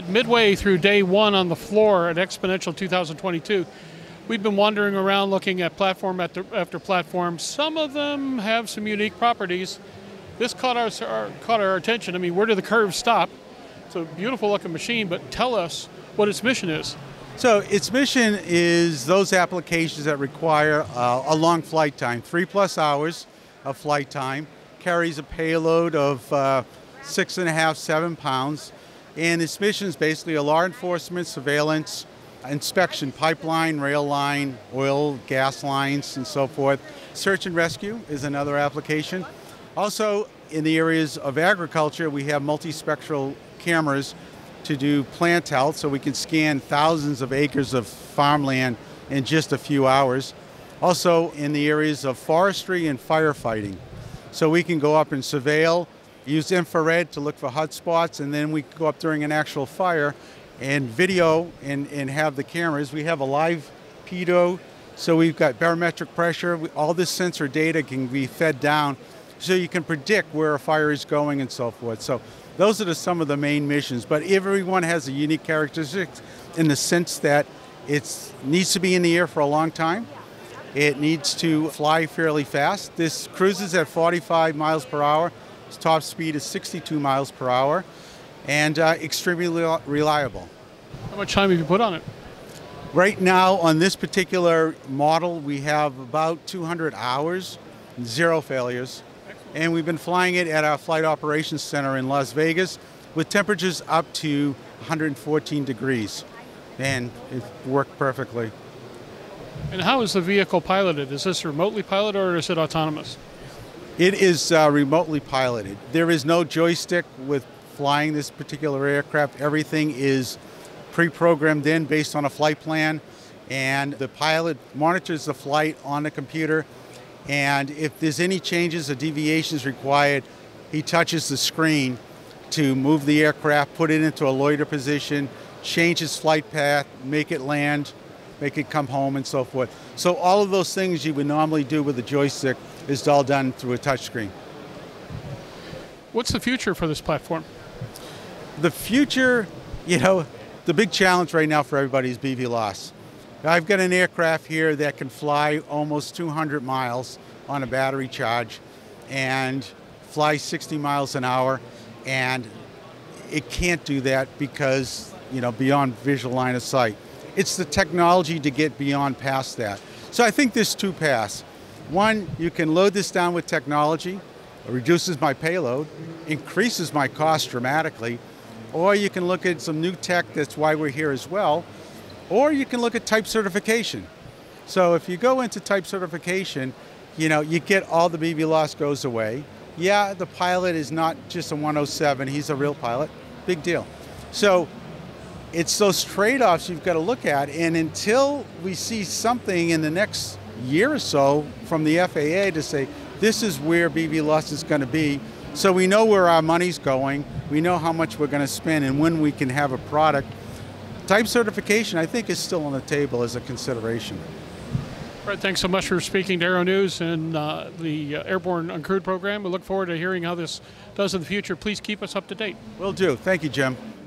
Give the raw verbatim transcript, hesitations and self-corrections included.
said, midway through day one on the floor at Exponential twenty twenty-two, we've been wandering around looking at platform after platform. Some of them have some unique properties. This caught our, our, caught our attention. I mean, where do the curves stop? It's a beautiful looking machine, but tell us what its mission is. So its mission is those applications that require uh, a long flight time, three plus hours of flight time, carries a payload of uh, six and a half, seven pounds. And its mission is basically a law enforcement, surveillance, inspection, pipeline, rail line, oil, gas lines, and so forth. Search and rescue is another application. Also, in the areas of agriculture, we have multispectral cameras to do plant health, so we can scan thousands of acres of farmland in just a few hours. Also in the areas of forestry and firefighting. So we can go up and surveil, use infrared to look for hot spots, and then we go up during an actual fire and video and, and have the cameras. We have a live pedo, so we've got barometric pressure. All this sensor data can be fed down so you can predict where a fire is going and so forth. So those are the, some of the main missions, but everyone has a unique characteristic in the sense that it needs to be in the air for a long time. It needs to fly fairly fast. This cruises at forty-five miles per hour. Its top speed is sixty-two miles per hour, and uh, extremely reliable. How much time have you put on it? Right now, on this particular model, we have about two hundred hours, zero failures. And we've been flying it at our Flight Operations Center in Las Vegas with temperatures up to one hundred fourteen degrees, and it worked perfectly. And how is the vehicle piloted? Is this remotely piloted or is it autonomous? It is uh, remotely piloted. There is no joystick with flying this particular aircraft. Everything is pre-programmed in based on a flight plan, and the pilot monitors the flight on the computer. And if there's any changes or deviations required, he touches the screen to move the aircraft, put it into a loiter position, change its flight path, make it land, make it come home, and so forth. So all of those things you would normally do with a joystick is all done through a touch screen. What's the future for this platform? The future, you know, the big challenge right now for everybody is B V L O S. I've got an aircraft here that can fly almost two hundred miles on a battery charge and fly sixty miles an hour, and it can't do that because, you know, beyond visual line of sight. It's the technology to get beyond past that. So I think there's two paths. One, you can load this down with technology, it reduces my payload, increases my cost dramatically, or you can look at some new tech, that's why we're here as well, or you can look at type certification. So if you go into type certification, you know, you get all the B V L O S goes away. Yeah, the pilot is not just a one oh seven, he's a real pilot, big deal. So it's those trade-offs you've got to look at, and until we see something in the next year or so from the F A A to say, this is where B V L O S is going to be, so we know where our money's going, we know how much we're going to spend, and when we can have a product. Type certification, I think, is still on the table as a consideration. Fred, thanks so much for speaking to Aero News and uh, the Airborne Uncrewed Program. We look forward to hearing how this does in the future. Please keep us up to date. Will do. Thank you, Jim.